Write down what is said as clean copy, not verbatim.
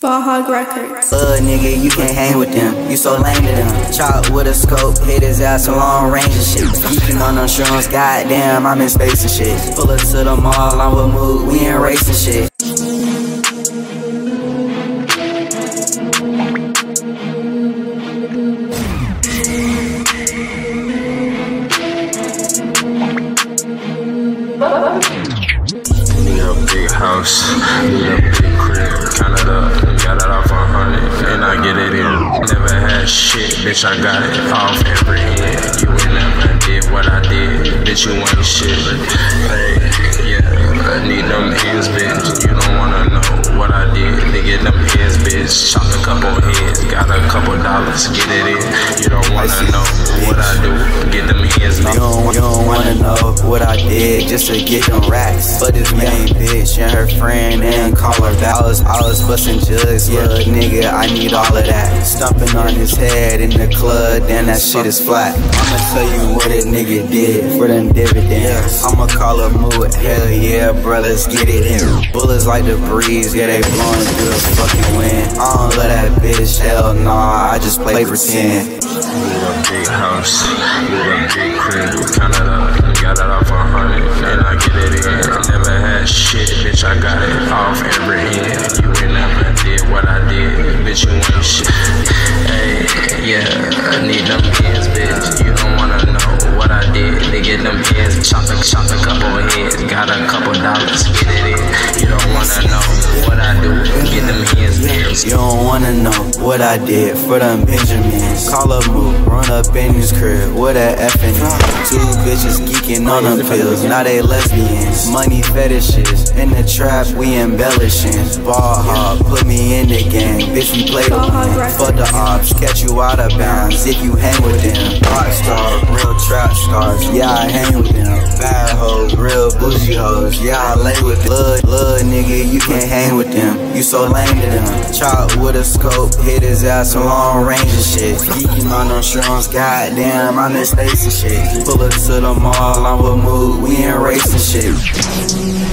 Ball hog records. Nigga, you can't hang with them. You so lame to them. Chop with a scope, hit his ass a long range and shit. Geeking on insurance, goddamn, I'm in space and shit. Pull up to the mall, I'm with Mood, we ain't racing shit. Need a big house, need a big crib, counted up. Never had shit, bitch, I got it off every head. You ain't never did what I did, bitch, you ain't shit. Hey, yeah, I need them hands, bitch. You don't wanna know what I did. Nigga, them hands, bitch. Chopped a couple heads, got a couple dollars, get it in. You don't wanna know what I do, get them hands, bitch. You don't wanna know what I did just to get them racks. But this main bitch and her friend and call her Valors. I was bustin' jugs, yeah, nigga, I need all of that. Stomping on his head in the club, then that shit is flat. I'ma tell you what a nigga did for them dividends. I'ma call her Mood, hell yeah, brothers, get it in. Bullets like the breeze, yeah, they blowing through the fucking wind. I don't love that bitch, hell nah, I just play pretend. Need a big house, need a big crib, counted up, got it off 100, and I get it in. I never had shit, bitch, I got it off every end. You ain't never did what I did, bitch, you ain't shit. Hey, yeah, I need them hands, bitch. You don't wanna know what I did. Nigga, them hands, chopped a couple heads, got a couple dollars, get it in. You don't wanna know what I do, get them hands, bitch. You don't wanna know what I did for them Benjamins. Call up Mook, run up in his crib, what a effing. Two bitches geeking on them pills, now they lesbians. Money fetishes, in the trap we embellishing. Ball hog, put me in the game, bitch, we play the game. Fuck the ops, catch you out of bounds if you hang with them. Rockstar, real trap stars, yeah, I hang with them. Bad hoes, real bougie hoes, yeah, I lay with them. Little nigga, you can't hang with them. You so lame to them. Chop with a scope, hit his ass a long range and shit. Geeking on insurance, goddamn, I'm in space and shit. Pull up to the mall, I'm with Mood, we ain't racing shit.